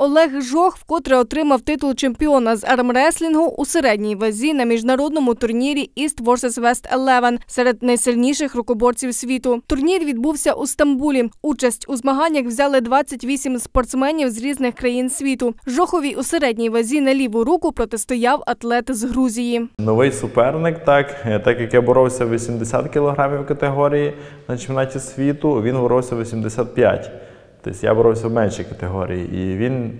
Олег Жох вкотре отримав титул чемпіона з армреслінгу у середній вазі на міжнародному турнірі East versus West 11 серед найсильніших рукоборців світу. Турнір відбувся у Стамбулі. Участь у змаганнях взяли 28 спортсменів з різних країн світу. Жохові у середній вазі на ліву руку протистояв атлет з Грузії. Новий суперник, так як я боровся 80 кілограмів категорії на чемпіонаті світу, він боровся 85. Тобто я боровся в меншій категорії, і він,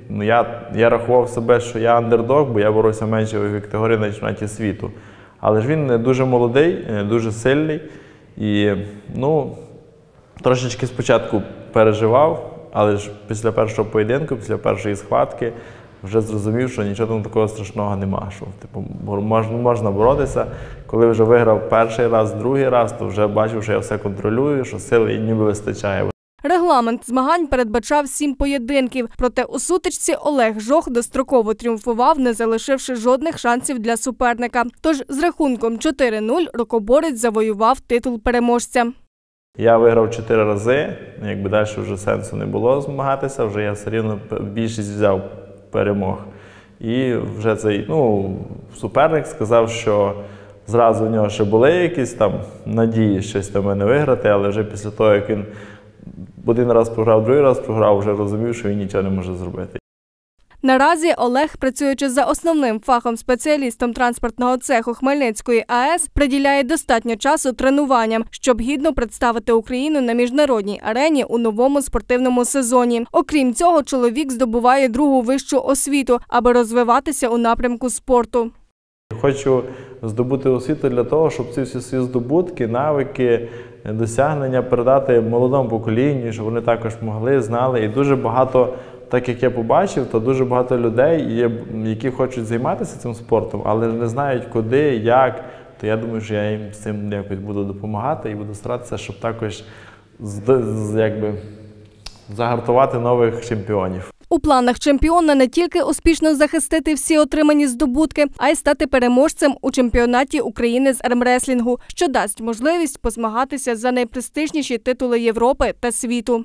я рахував себе, що я андердог, бо я боровся в меншій категорії на чемпіонаті світу. Але ж він дуже молодий, дуже сильний і, трошечки спочатку переживав, але ж після першого поєдинку, після першої схватки вже зрозумів, що нічого там такого страшного нема, що можна боротися. Коли вже виграв перший раз, другий раз, то вже бачив, що я все контролюю, що сили ніби вистачає. Регламент змагань передбачав 7 поєдинків, проте у сутичці Олег Жох достроково тріумфував, не залишивши жодних шансів для суперника. Тож з рахунком 4-0 рукоборець завоював титул переможця. Я виграв 4 рази, далі вже сенсу не було змагатися, вже я все рівно більшість взяв перемог. І вже цей суперник сказав, що зразу в нього ще були якісь надії щось на мене виграти, але вже після того, як він один раз програв, другий раз програв, вже розумів, що він нічого не може зробити. Наразі Олег, працюючи за основним фахом спеціалістом транспортного цеху Хмельницької АЕС, приділяє достатньо часу тренуванням, щоб гідно представити Україну на міжнародній арені у новому спортивному сезоні. Окрім цього, чоловік здобуває другу вищу освіту, аби розвиватися у напрямку спорту. Хочу здобути освіту для того, щоб ці всі здобутки, навики, досягнення передати молодому поколінню, щоб вони також могли, знали. І дуже багато, так як я побачив, то дуже багато людей, які хочуть займатися цим спортом, але не знають куди, як. То я думаю, що я їм з цим якось буду допомагати і буду старатися, щоб також загартувати нових чемпіонів. У планах чемпіона не тільки успішно захистити всі отримані здобутки, а й стати переможцем у чемпіонаті України з армреслінгу, що дасть можливість позмагатися за найпрестижніші титули Європи та світу.